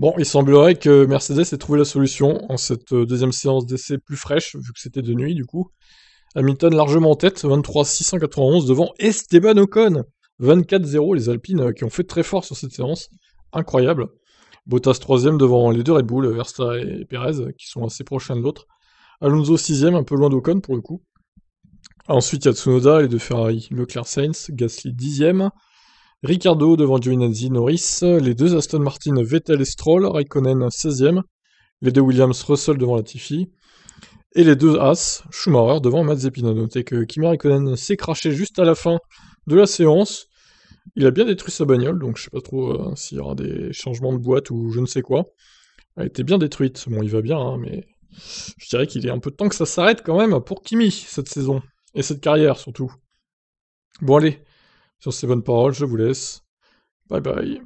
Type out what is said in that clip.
Bon, il semblerait que Mercedes ait trouvé la solution en cette deuxième séance d'essai plus fraîche, vu que c'était de nuit du coup. Hamilton largement en tête, 23-691 devant Esteban Ocon, 24-0, les Alpines qui ont fait très fort sur cette séance, incroyable. Bottas 3ème devant les deux Red Bull, Verstappen et Perez, qui sont assez proches l'un de l'autre. Alonso 6ème, un peu loin d'Ocon pour le coup. Ensuite, il y a Tsunoda, les deux Ferrari, Leclerc, Sainz, Gasly 10ème. Ricardo devant Giovinazzi, Norris, les deux Aston Martin, Vettel et Stroll, Raikkonen 16ème. Les deux Williams, Russell devant Latifi. Et les deux As, Schumacher devant Mazepin. A noter que Kimi Raikkonen s'est craché juste à la fin de la séance. Il a bien détruit sa bagnole, donc je sais pas trop s'il y aura des changements de boîte ou je ne sais quoi. Elle était bien détruite. Bon, il va bien, hein, mais je dirais qu'il est un peu de temps que ça s'arrête quand même pour Kimi cette saison. Et cette carrière surtout. Bon allez, sur ces bonnes paroles, je vous laisse. Bye bye.